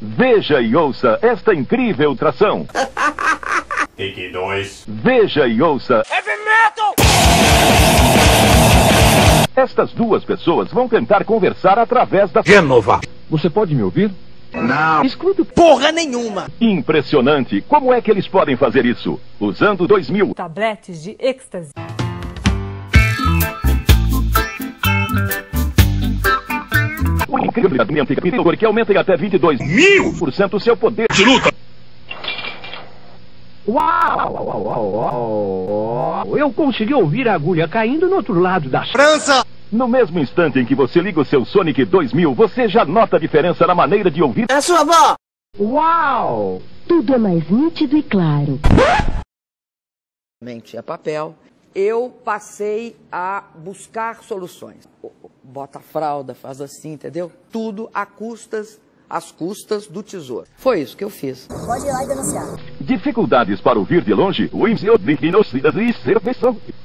Veja e ouça esta incrível tração. Take 2. Veja e ouça Heavy Metal! Estas duas pessoas vão tentar conversar através da... Genova! Você pode me ouvir? Não! Escuto porra nenhuma! Impressionante! Como é que eles podem fazer isso? Usando 2000... tabletes de êxtase. O incrivelmente capítulo que aumenta em até 22.000% o seu poder de luta. Uau! Eu consegui ouvir a agulha caindo no outro lado da França. No mesmo instante em que você liga o seu Sonic 2000, você já nota a diferença na maneira de ouvir a sua avó. Uau! Tudo é mais nítido e claro. Mente é papel. Eu passei a buscar soluções. Bota a fralda, faz assim, entendeu? Tudo às custas do tesouro. Foi isso que eu fiz. Pode ir lá e denunciar. Dificuldades para ouvir de longe. O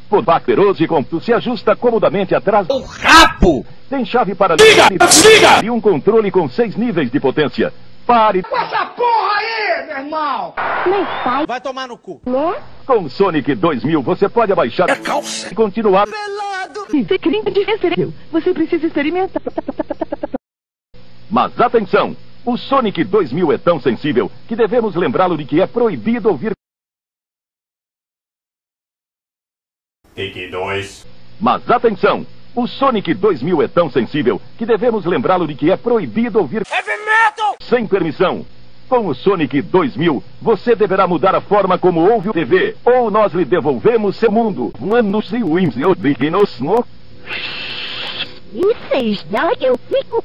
por bacterose se ajusta comodamente atrás do rapo. Tem chave para... Liga! Desliga! E um controle com 6 níveis de potência. Pare... Com essa porra aí, meu irmão! Vai tomar no cu. Não? Com Sonic 2000 você pode abaixar a calça e continuar... Pelado! Você queria diferenciar. Você precisa experimentar. Mas atenção! O Sonic 2000 é tão sensível que devemos lembrá-lo de que é proibido ouvir... Take 2. Mas atenção! O Sonic 2000 é tão sensível que devemos lembrá-lo de que é proibido ouvir... Heavy Metal! Sem permissão! Com o Sonic 2000, você deverá mudar a forma como ouve o TV, ou nós lhe devolvemos seu mundo. Isso é que eu fico...